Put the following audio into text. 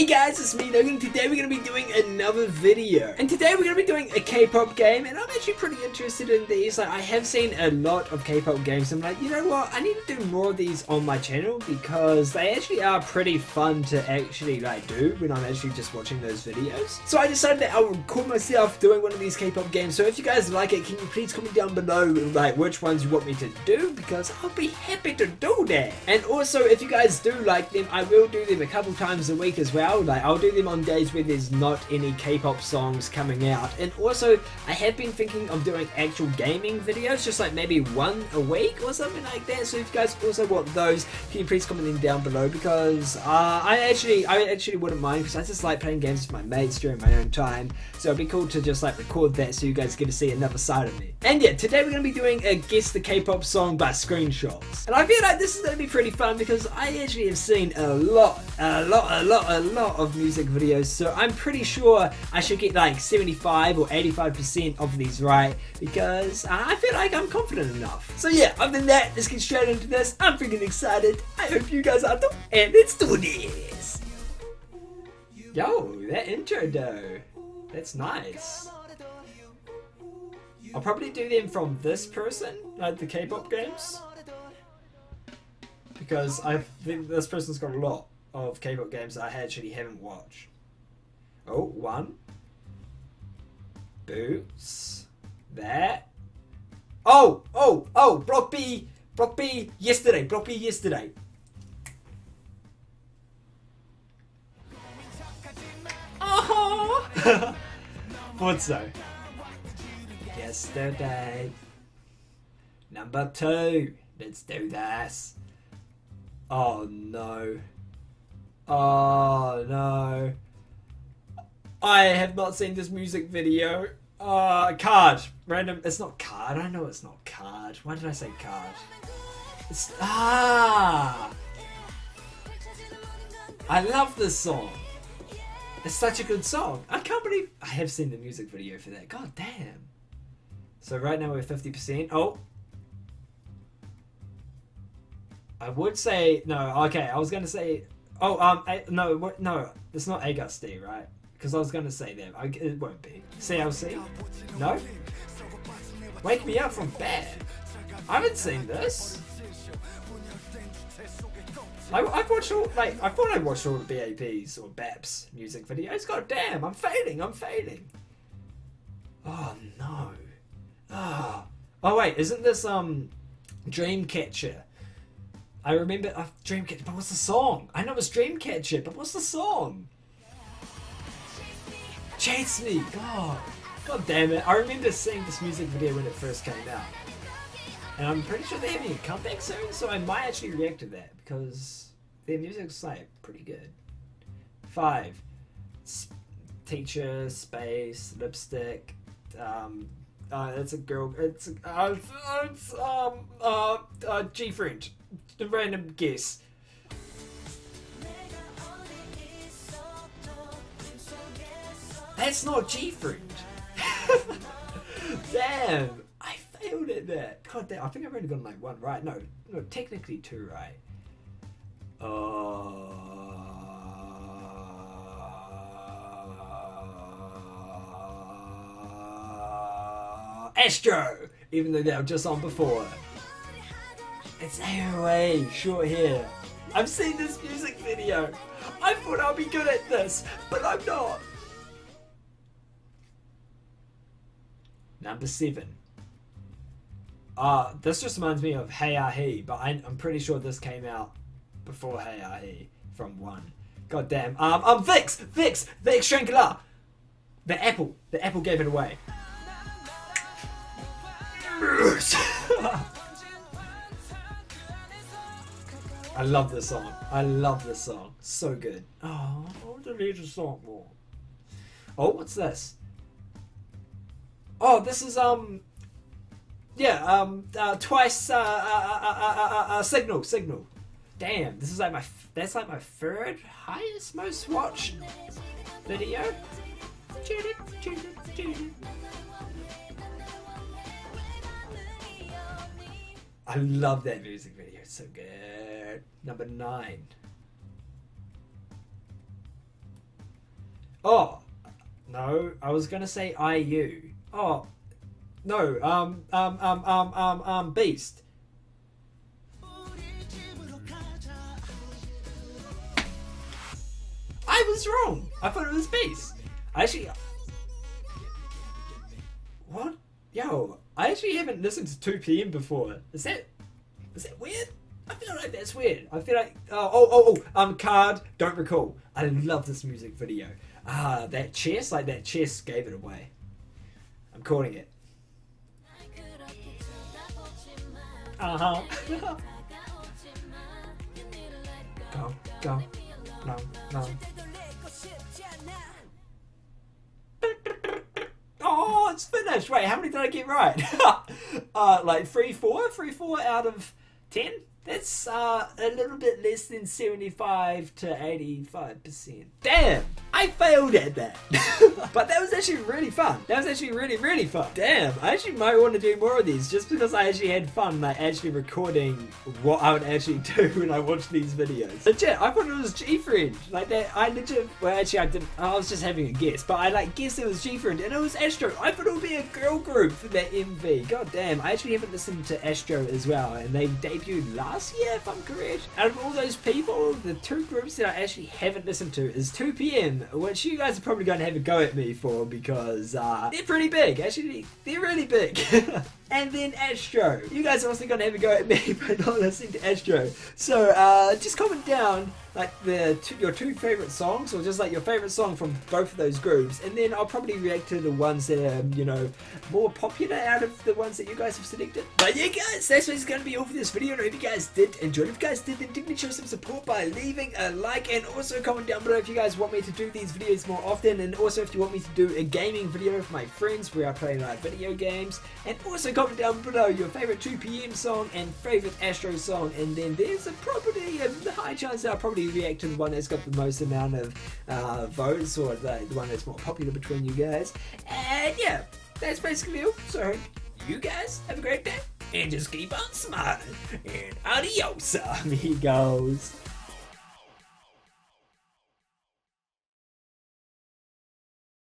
Hey guys, it's me Logan. Today we're going to be doing another video. And today we're going to be doing a K-pop game, and I'm actually pretty interested in these. Like, I have seen a lot of K-pop games, and I'm like, you know what, I need to do more of these on my channel because they actually are pretty fun to actually like do when I'm actually just watching those videos. So I decided that I would record myself doing one of these K-pop games. So if you guys like it, can you please comment down below like which ones you want me to do, because I'll be happy to do that. And also, if you guys do like them, I will do them a couple times a week as well. Like, I'll do them on days where there's not any K-pop songs coming out. And also, I have been thinking of doing actual gaming videos, just like maybe one a week or something like that. So if you guys also want those, can you please comment them down below, because I actually wouldn't mind, because I just like playing games with my mates during my own time. So it'd be cool to just like record that so you guys get to see another side of me. And yeah, today we're going to be doing a Guess the K-pop Song by Screenshots. And I feel like this is going to be pretty fun, because I actually have seen a lot of music videos, so I'm pretty sure I should get like 75 or 85% of these right, because I feel like I'm confident enough. So yeah, other than that, let's get straight into this. I'm freaking excited. I hope you guys are too, and let's do this. Yo, that intro though, that's nice. I'll probably do them from this person, like the K-pop games, because I think this person's got a lot of K-pop games that I actually haven't watched. Oh, one. Boots. That. Oh, Block B. Block B yesterday. Block B yesterday. Oh! Thought so. Yesterday. Number two. Let's do this. Oh no. Oh no, I have not seen this music video. KARD, random, it's not KARD, I know it's not KARD. Why did I say KARD? It's, I love this song. It's such a good song. I can't believe I have seen the music video for that. God damn. So right now we're 50%, oh. I would say, no, okay, I was gonna say, oh, no, it's not Agust D, right? Because I was going to say that. It won't be. CLC? No? Wake Me Up from Bed. I haven't seen this. I've watched all, like, I thought I watched all the B.A.P's or B.A.P's music videos. God damn, I'm failing. Oh, no. Oh, wait, isn't this, Dreamcatcher? I remember Dreamcatcher, but what's the song? I know it's Dreamcatcher, but what's the song? Chase Me, God damn it! I remember seeing this music video when it first came out, and I'm pretty sure they're having a comeback soon, so I might actually react to that because their music's like pretty good. 5, teacher, space, lipstick. That's a girl. It's GFRIEND. The random guess. That's not GFRIEND. Damn, I failed at that. God damn, I think I've only gotten like one right. No, technically two right. Astro, even though they were just on before. It's AOA, short hair. I've seen this music video. I thought I'd be good at this, but I'm not. Number 7. This just reminds me of Hey Ah He, but I'm pretty sure this came out before Hey Ah He from 1. God damn. VIXX, the Extrangular. The apple gave it away. I love this song. So good. Oh, I want to read the song more. Oh, what's this? Oh, this is Twice. Signal. Damn, this is like that's like my third highest most watched video. I love that music video, it's so good. Number 9. Oh, no, I was going to say IU. Oh, no, Beast. I was wrong. I thought it was Beast. Actually, what? Yo, I actually haven't listened to 2PM before. Is that weird? I feel like that's weird. I feel like, KARD, Don't Recall. I love this music video. Ah, that chest gave it away. I'm calling it. Uh-huh. Go, go. No, no. Oh, it's finished. Wait, how many did I get right? Like 3-4 out of 10? That's a little bit less than 75 to 85%. Damn, I failed at that. But that was actually really fun. That was actually really, really fun. Damn, I actually might want to do more of these just because I actually had fun like actually recording what I would actually do when I watched these videos. Legit, I thought it was GFRIEND. Like that, I legit, well actually I didn't, I was just having a guess, but I like guessed it was GFRIEND and it was Astro. I thought it would be a girl group for that MV. God damn, I actually haven't listened to Astro as well and they debuted last year if I'm correct. Out of all those people, the two groups that I actually haven't listened to is 2PM, which you guys are probably going to have a go at me for because they're pretty big. Actually, they're really big. And then Astro. You guys are also going to have a go at me for not listening to Astro. So just comment down like your two favourite songs or just like your favourite song from both of those groups, and then I'll probably react to the ones that are, you know, more popular out of the ones that you guys have selected. But yeah guys, that's what's going to be all for this video. I hope you guys did enjoy it. If you guys did, then definitely show some support by leaving a like and also comment down below if you guys want me to do these videos more often, and also if you want me to do a gaming video for my friends where I play like video games, and also comment down below your favourite 2PM song and favourite Astro song, and then there's a probably a high chance that I'll probably react to the one that's got the most amount of votes or the one that's more popular between you guys. And yeah, that's basically all. So you guys have a great day and just keep on smiling, and adios amigos.